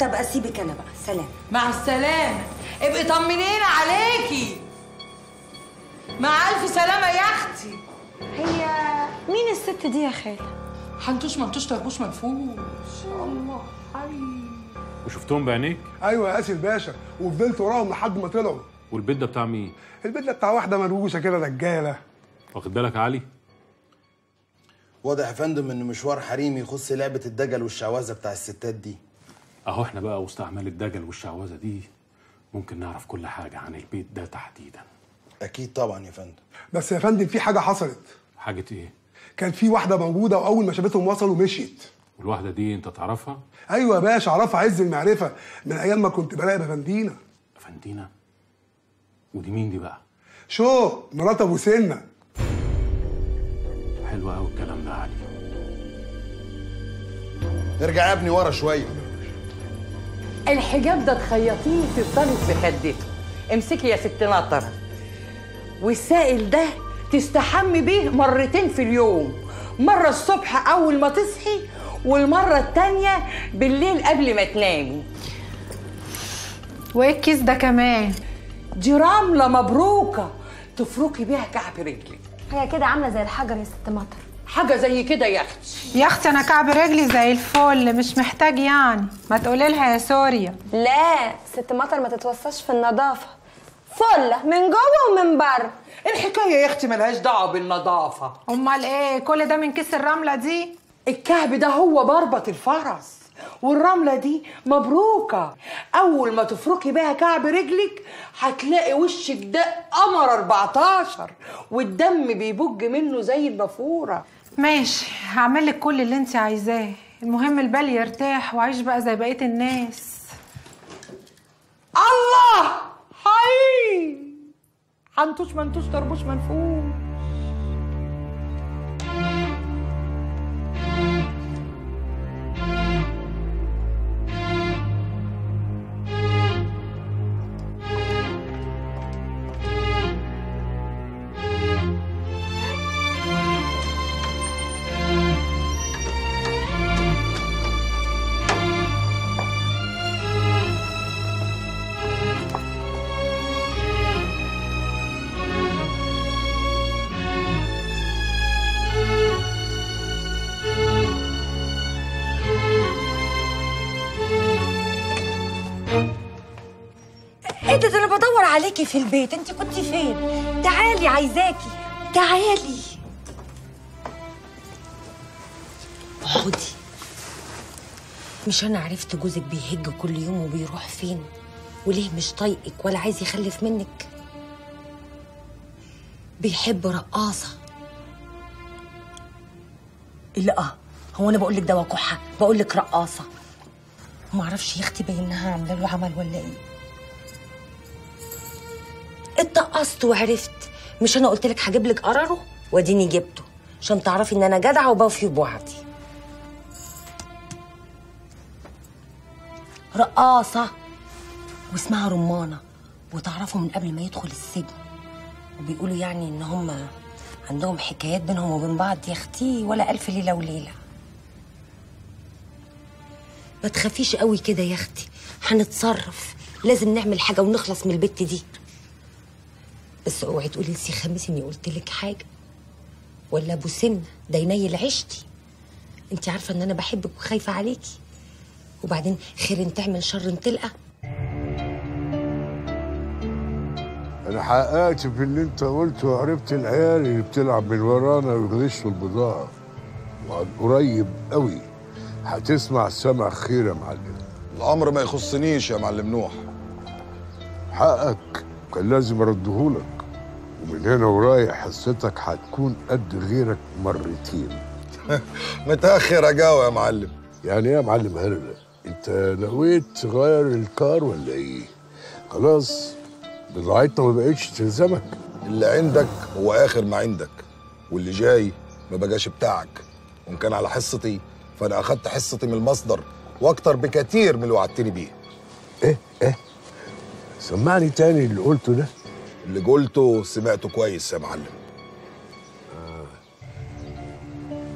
طب اسيبك انا بقى، سلام. مع السلامه، ابقي طمنينا عليكي. مع الف سلامه يا اختي. هي مين الست دي يا خاله؟ حنتوش منتوش طربوش منفوش. الله حي. وشفتهم بعينيك؟ ايوه يا قاسي الباشا، وفضلت وراهم لحد ما طلعوا. والبيت ده بتاع مين؟ البيت ده بتاع واحده منوشه كده رجاله. واخد بالك يا علي؟ واضح يا فندم ان مشوار حريمي يخص لعبه الدجل والشعوذه بتاع الستات دي. اهو احنا بقى وسط اعمال الدجل والشعوذه دي ممكن نعرف كل حاجه عن البيت ده تحديدا. اكيد طبعا يا فندم. بس يا فندم في حاجه حصلت. حاجه ايه؟ كان في واحده موجوده واول ما شافتهم وصلوا مشيت. والواحده دي انت تعرفها؟ ايوه يا باشا، اعرفها عز المعرفه، من ايام ما كنت براقب افندينا. افندينا؟ ودي مين دي بقى؟ شو مرات ابو سنه. حلو قوي الكلام ده يا علي. ارجع يا ابني ورا شويه. الحجاب ده تخيطيه تفضلي في خدته. امسكي يا ست نطر، والسائل ده تستحمي بيه مرتين في اليوم، مره الصبح اول ما تصحي، والمره التانيه بالليل قبل ما تنامي. وايه الكيس ده كمان؟ دي رمله مبروكه تفركي بيها كعب رجلك. هي كده عامله زي الحجر يا ست مطر. حاجه زي كده يا اختي. يا اختي انا كعب رجلي زي الفل، مش محتاج يعني. ما تقولي لها يا سوريا. لا ست مطر ما تتوصاش في النظافه، فله من جوه ومن بره. الحكايه يا اختي ملهاش دعوه بالنظافه. امال ايه كل ده من كيس الرمله دي؟ الكعب ده هو بربط الفرس، والرملة دي مبروكة. أول ما تفركي بيها كعب رجلك هتلاقي وشك ده قمر 14 والدم بيبج منه زي المفورة. ماشي، هعملك كل اللي انت عايزاه، المهم البال يرتاح وعيش بقى زي بقية الناس. الله حي حنتوش منتوش طربوش منفوش. انا بدور عليكي في البيت، انت كنت فين؟ تعالي عايزاكي، تعالي اقعدي. مش انا عرفت جوزك بيهج كل يوم وبيروح فين وليه مش طايقك ولا عايز يخلف منك؟ بيحب رقاصه. لا هو انا بقول لك ده وقحه؟ بقول لك رقاصه. ما اعرفش يا اختي باينها عامله له عمل ولا ايه. اتقصت وعرفت، مش انا قلت لك هجيب لك قرره واديني جبته عشان تعرفي ان انا جدعه وبوفي بوعدي. رقاصه واسمها رمانه، وتعرفوا من قبل ما يدخل السجن، وبيقولوا يعني ان هم عندهم حكايات بينهم وبين بعض. يا اختي ولا الف ليله وليله. ما تخافيش قوي كده يا اختي، هنتصرف. لازم نعمل حاجه ونخلص من البت دي. بس اوعي تقولي لسي خمس اني قلت لك حاجه، ولا ابو سن ده ينيل عيشتي. انت عارفه ان انا بحبك وخايفه عليكي، وبعدين خير تعمل شر تلقى. انا حققت في اللي انت قلته، وعرفت العيال اللي بتلعب من ورانا ويغشوا البضاعه، وعن قريب قوي هتسمع سمع خير يا معلم. الامر ما يخصنيش يا معلم نوح، حقك كان لازم اردهولك، ومن هنا ورايح حصتك هتكون قد غيرك مرتين. متاخر اجاوب يا معلم. يعني ايه يا معلم هرده؟ انت نويت تغير الكار ولا ايه؟ خلاص بضاعتنا ما بقتش تلزمك. اللي عندك هو اخر ما عندك، واللي جاي ما بقاش بتاعك. وان كان على حصتي فانا اخدت حصتي من المصدر واكتر بكتير من اللي وعدتني بيه. ايه سمعني تاني اللي قلته ده. اللي قلته سمعته كويس يا معلم.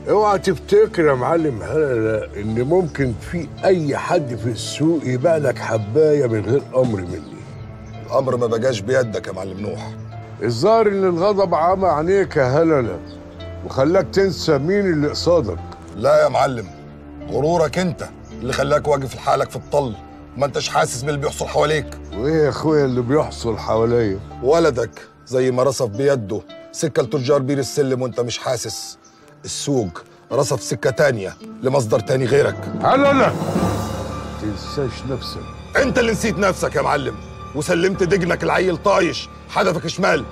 اوعى تفتكر يا معلم هلا ان ممكن في اي حد في السوق يبيع لك حبايه من غير امر مني. الامر ما بقاش بيدك يا معلم نوح. الظاهر ان الغضب عمى عينيك يا هلا وخلاك تنسى مين اللي قصادك. لا يا معلم، غرورك انت اللي خلاك واقف لحالك في الطل، ما انتش حاسس باللي بيحصل حواليك. وايه يا اخويا اللي بيحصل حواليا؟ ولدك زي ما رصف بيده سكه لتجار بير السلم وانت مش حاسس. السوق رصف سكه تانيه لمصدر تاني غيرك. لا تنساش نفسك. انت اللي نسيت نفسك يا معلم، وسلمت دجلك العيل طايش حدفك شمال.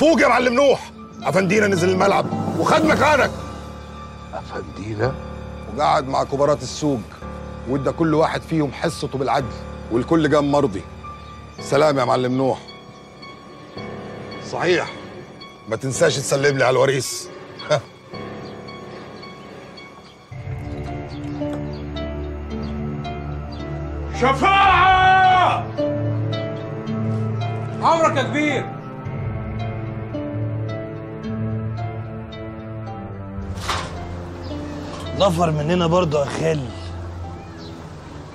فوق يا معلم نوح، افندينا نزل الملعب وخد مكانك. افندينا؟ وقعد مع كبارات السوق وادى كل واحد فيهم حصته بالعدل، والكل جام مرضي. سلام يا معلم نوح. صحيح ما تنساش تسلم لي على الوريث. شفاعة! عمرك يا كبير. نفر مننا برضه يا خالي.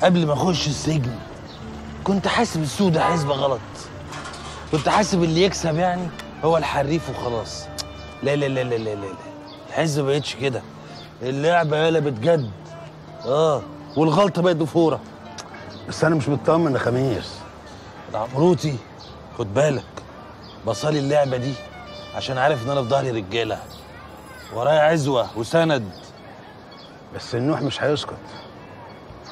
قبل ما اخش السجن كنت حاسب السوق ده حسبه غلط، كنت حاسب اللي يكسب يعني هو الحريف وخلاص. لا لا لا لا لا لا، الحسبه ما بقتش كده، اللعبه قلبت جد. والغلطه بقت بفوره. بس انا مش مطمن يا خميس. عمروتي خد بالك، بصالي اللعبه دي عشان عارف ان انا في ظهري رجاله، ورايا عزوه وسند، بس النوح مش هيسكت.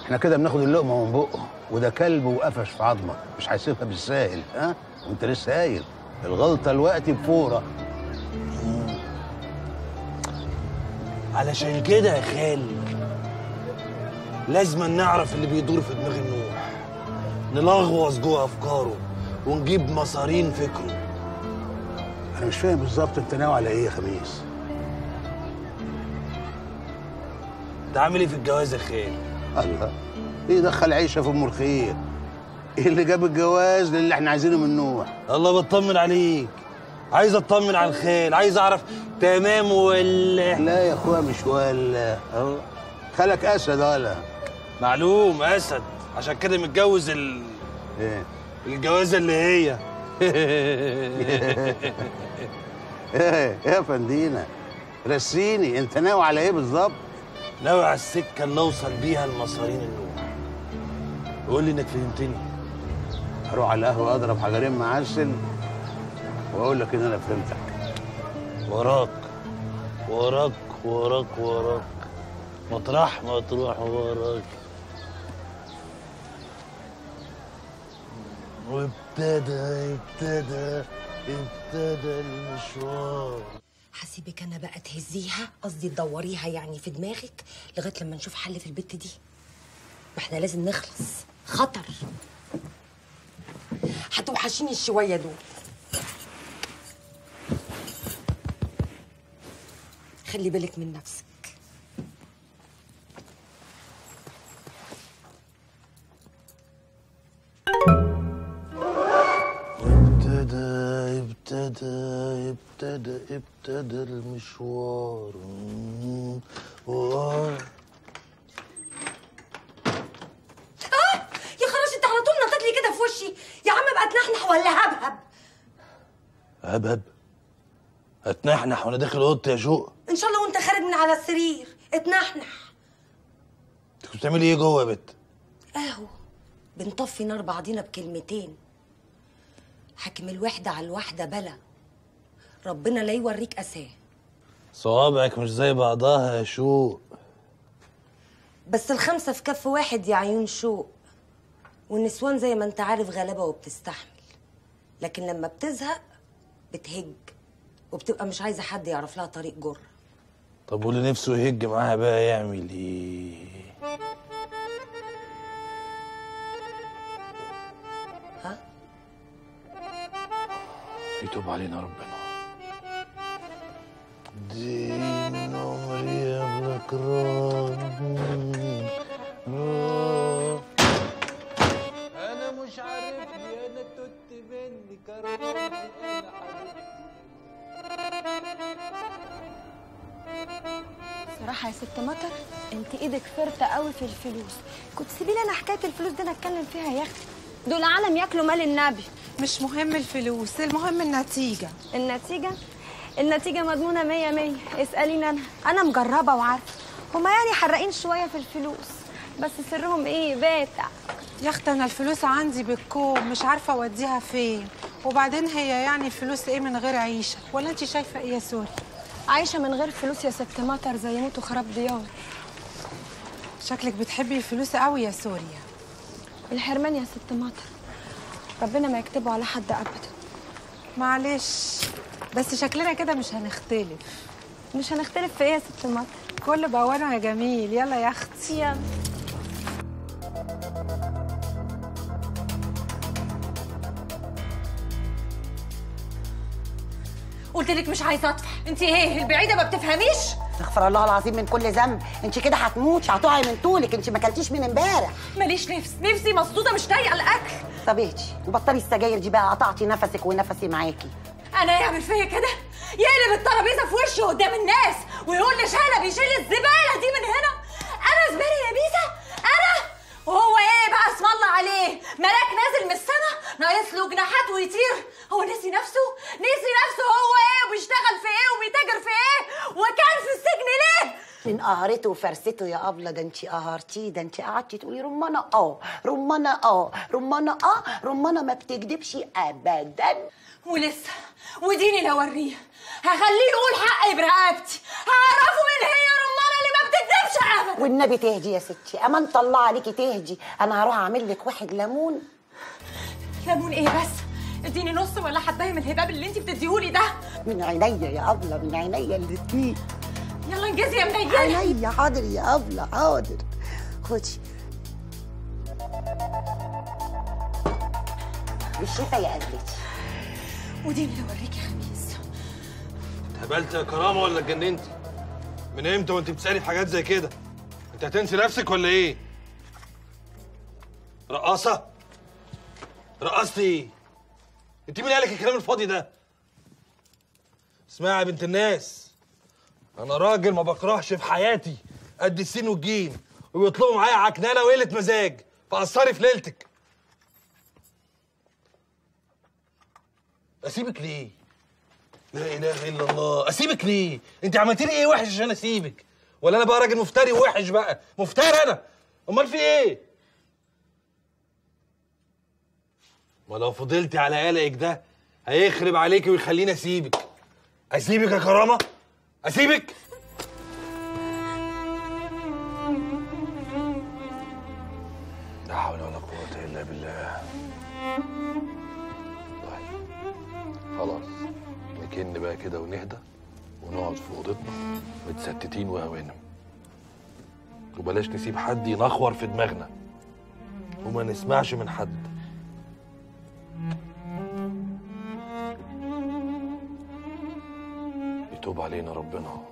احنا كده بناخد اللقمه من بقه، وده كلب وقفش في عظمك، مش هيسيبها بالساهل. ها؟ وانت لسه قايل الغلطه الوقت بفوره. علشان كده يا خالي لازم نعرف اللي بيدور في دماغ النوح، نلغوص جوه افكاره ونجيب مصارين فكره. انا مش فاهم بالظبط انت ناوي على ايه يا خميس؟ انت عامل ايه في الجواز يا خالي؟ الله، ايه دخل عيشه في ام الخير؟ ايه اللي جاب الجواز للي احنا عايزينه من نوح؟ الله بطمن عليك، عايز اطمن على الخال، عايز اعرف تمام ولا لا يا اخويا. مش ولا اهو خالك اسد ولا معلوم اسد، عشان كده متجوز ايه الجوازه اللي هي ايه يا فندينا؟ رسيني انت ناوي على ايه بالظبط؟ ناوي على السكه اللي اوصل بيها لمصارين النوح. قول لي انك فهمتني. هروح على القهوه اضرب حجرين معسل واقول لك ان انا فهمتك. وراك وراك وراك وراك، مطرح ما تروح وراك. وابتدى المشوار. هسيبك انا بقى تهزيها، قصدي تدوريها يعني في دماغك لغايه لما نشوف حل في البت دي. ما احنا لازم نخلص، خطر. هتوحشيني الشويه دول. خلي بالك من نفسك. ابتدى المشوار. يا خراشي، انت على طول نطيت لي كده في وشي. يا عم ابقى اتنحنح ولا هبهب؟ هبهب؟ اتنحنح وانا داخل اوضتي يا شوق؟ ان شاء الله وانت خارج من على السرير اتنحنح. انت كنت بتعملي ايه جوه يا بت؟ اهو بنطفي نار بعضينا بكلمتين. حاكم الوحده على الوحده بلا، ربنا لا يوريك اساه. صوابعك مش زي بعضها يا شوق. بس الخمسه في كف واحد يا عيون شوق. والنسوان زي ما انت عارف غلابه وبتستحمل، لكن لما بتزهق بتهج وبتبقى مش عايزه حد يعرف لها طريق جره. طب واللي نفسه يهج معاها بقى يعمل ايه؟ ها؟ يتوب علينا ربنا. دين عمري يا ابن كرامي، انا مش عارفني، انا توت مني كرامي انا حبيبتي. صراحه يا ست مطر انت ايدك فرطه قوي في الفلوس، كنت سيبي لي انا حكايه الفلوس دي انا اتكلم فيها يا اختي. دول عالم ياكلوا مال النبي. مش مهم الفلوس، المهم النتيجه. النتيجه؟ النتيجة مضمونة 100%، اسأليني أنا مجربة وعارفة. هما يعني حرقين شوية في الفلوس، بس سرهم إيه باتع. يا أختي أنا الفلوس عندي بالكوم، مش عارفة أوديها فين، وبعدين هي يعني الفلوس إيه من غير عيشة؟ ولا أنت شايفة إيه يا سوري؟ عايشة من غير فلوس يا ست مطر زي موت وخراب ديار. شكلك بتحبي الفلوس قوي يا سوريا. الحرمان يا ست مطر، ربنا ما يكتبه على حد أبدا. معلش بس شكلنا كده مش هنختلف. مش هنختلف في ايه يا ست مطر؟ كل بوانه يا جميل. يلا يا اختي يلا. قلت لك مش عايزه اطفح. انت ايه البعيده ما بتفهميش؟ استغفر الله العظيم من كل ذنب. انت كده هتموتي، هتقعي من طولك. انت ما اكلتيش من امبارح. ماليش نفس، نفسي مصدوده مش لايقه الاكل. طب اهدي وبطلي السجاير دي بقى، قطعتي نفسك ونفسي معاكي. أنا يعمل فيا كده؟ يقلب الترابيزة في وشي قدام الناس ويقول لي شلبي بيشيل الزبالة دي من هنا؟ أنا زبالة يا بيزة؟ أنا؟ وهو إيه بقى اسم الله عليه؟ ملاك نازل من السما ناقص له جناحات ويطير؟ هو نسي نفسه؟ نسي نفسه هو إيه وبيشتغل في إيه وبيتاجر في إيه؟ وكان في السجن ليه؟ من قهرته وفرسته يا أبلة. ده أنت قهرتيه، ده أنت قعدتي تقولي رمانة رمانة رمانة رمانة ما بتكدبش أبداً. ولسه وديني لو اوريه هخليه يقول حقي برقبتي، هعرفه مين هي رمانه اللي ما بتكذبش شعبك. والنبي تهدي يا ستي، اما نطلع عليكي تهدي. انا هروح اعمل لك واحد ليمون. ليمون ايه بس؟ اديني نص ولا حبايه من الهباب اللي انت بتديهولي ده. من عينيا يا ابله، من عينيا الاتنين. يلا انجزي يا منيله. عينيا، حاضر يا ابله، حاضر. خدي. بالشفا يا قلبتي. ودي اللي اوريكي يا خميس. اتهبلتي يا كرامه ولا اتجننتي؟ من امتى وانت بتسالي في حاجات زي كده؟ انت هتنسي نفسك ولا ايه؟ رقاصه؟ رقصتي ايه؟ انت مين قالك الكلام الفاضي ده؟ اسمعي يا بنت الناس، انا راجل ما بكرهش في حياتي قد السين والجيم، وبيطلبوا معايا عكنانه وقله مزاج، فقصري في ليلتك. اسيبك ليه؟ لا اله الا الله، اسيبك ليه؟ انت عملتي لي ايه وحش عشان اسيبك؟ ولا انا بقى راجل مفتري ووحش بقى؟ مفتري انا؟ امال في ايه؟ ما لو فضلتي على قلقك ده هيخرب عليكي ويخليني اسيبك. اسيبك يا كرامه؟ اسيبك؟ لا حول ولا قوة الا بالله. طيب خلاص، نكن بقى كده ونهدى ونقعد في اوضتنا متستتين وهوانا، وبلاش نسيب حد ينخور في دماغنا، وما نسمعش من حد. يتوب علينا ربنا.